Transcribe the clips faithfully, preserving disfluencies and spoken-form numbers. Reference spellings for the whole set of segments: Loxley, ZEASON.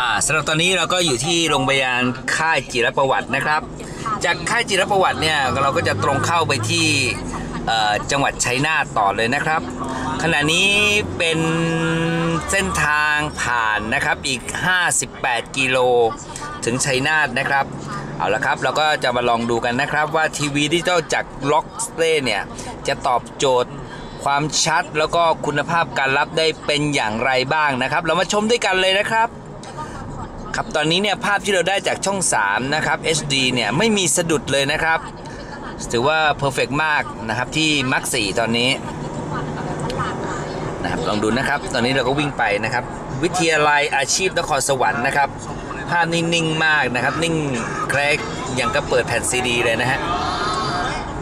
อ่าสำหรับตอนนี้เราก็อยู่ที่โรงพยาบาลค่ายจิรประวัตินะครับจากค่ายจิรประวัติเนี่ยเราก็จะตรงเข้าไปที่จังหวัดชัยนาทต่อเลยนะครับขณะนี้เป็นเส้นทางผ่านนะครับอีกห้าสิบแปดกิโลถึงชัยนาทนะครับเอาละครับเราก็จะมาลองดูกันนะครับว่าทีวีดิจิตอลจาก Loxley เนี่ยจะตอบโจทย์ความชัดแล้วก็คุณภาพการรับได้เป็นอย่างไรบ้างนะครับเรามาชมด้วยกันเลยนะครับครับตอนนี้เนี่ยภาพที่เราได้จากช่องสามนะครับ เอช ดี เนี่ยไม่มีสะดุดเลยนะครับถือว่าเพอร์เฟกต์มากนะครับที่มัคสี่ตอนนี้นะครับลองดูนะครับตอนนี้เราก็วิ่งไปนะครับวิทยาลัยอาชีพนครสวรรค์นะครับภาพนิ่งนิ่งมากนะครับนิ่งแคร็กอย่างก็เปิดแผ่นซีดีเลยนะฮะ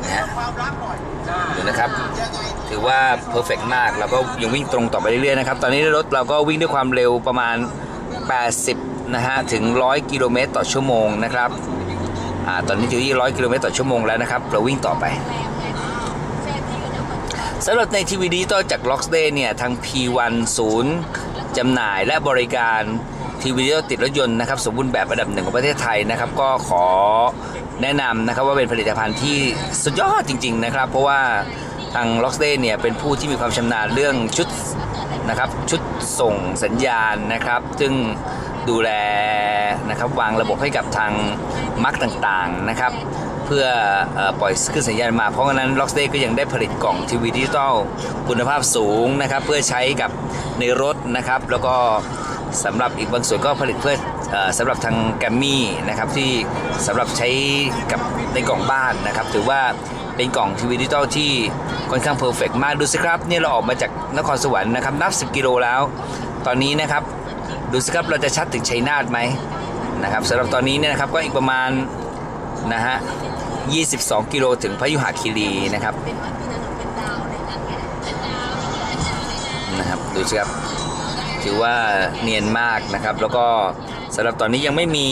นะฮะดูนะครับถือว่าเพอร์เฟกต์มากเราก็ยังวิ่งตรงต่อไปเรื่อยๆนะครับตอนนี้รถเราก็วิ่งด้วยความเร็วประมาณแปดสิบนะฮะถึงหนึ่งร้อยกิโลเมตรต่อชั่วโมงนะครับอ่าตอนนี้อยู่ที่หนึ่งร้อยกิโลเมตรต่อชั่วโมงแล้วนะครับเราวิ่งต่อไปสำหรับในทีวีดิจิตอลจาก Loxley เนี่ยทาง พี วัน ศูนย์จำหน่ายและบริการทีวีดิจิตอลติดรถยนต์นะครับสมบูรณ์แบบอันดับหนึ่งของประเทศไทยนะครับก็ขอแนะนำนะครับว่าเป็นผลิตภัณฑ์ที่สุดยอดจริงๆนะครับเพราะว่าทาง Loxley เนี่ยเป็นผู้ที่มีความชำนาญเรื่องชุดนะครับชุดส่งสัญญาณนะครับซึ่งดูแลนะครับวางระบบให้กับทางมัคต่างๆนะครับเพื่อปล่อยขึ้นสัญญาณมาเพราะฉะนั้น Loxley ก็ยังได้ผลิตกล่องทีวีดิจิตอลคุณภาพสูงนะครับเพื่อใช้กับในรถนะครับแล้วก็สำหรับอีกบางส่วนก็ผลิตเพื่อสำหรับทางแกมมี่นะครับที่สำหรับใช้กับในกล่องบ้านนะครับถือว่าเป็นกล่องทีวีดิจิตอลที่ค่อนข้างเพอร์เฟกต์มากดูสิครับนี่เราออกมาจากนครสวรรค์นะครับนับสิบกิโลแล้วตอนนี้นะครับดูสิครับเราจะชัดถึงชัยนาทไหมนะครับสำหรับตอนนี้เนี่ยนะครับก็อีกประมาณนะฮะยี่สิบสองกิโลถึงพยุหคีรีนะครับนะครับดูสิครับถือว่าเนียนมากนะครับแล้วก็สำหรับตอนนี้ยังไม่มี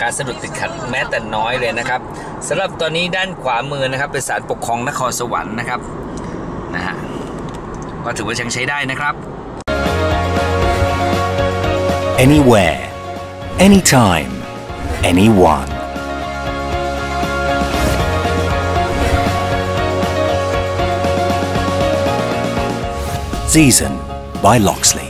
การสะดุดติดขัดแม้แต่น้อยเลยนะครับสำหรับตอนนี้ด้านขวามือนะครับเป็นศาลปกครองนครสวรรค์นะครับนะฮะก็ถือว่ายังใช้ได้นะครับ Anywhere Anytime Anyone ZEASON by Loxley.